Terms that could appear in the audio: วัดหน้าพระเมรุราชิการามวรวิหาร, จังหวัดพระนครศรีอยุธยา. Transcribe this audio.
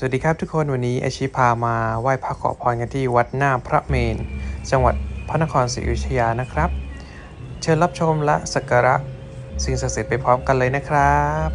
สวัสดีครับทุกคนวันนี้อาชีพพามาไหว้พระขอพรกันที่วัดหน้าพระเมรุจังหวัดพระนครศรีอยุธยานะครับเชิญรับชมและสักการะสิ่งศักดิ์สิทธิ์ไปพร้อมกันเลยนะครับ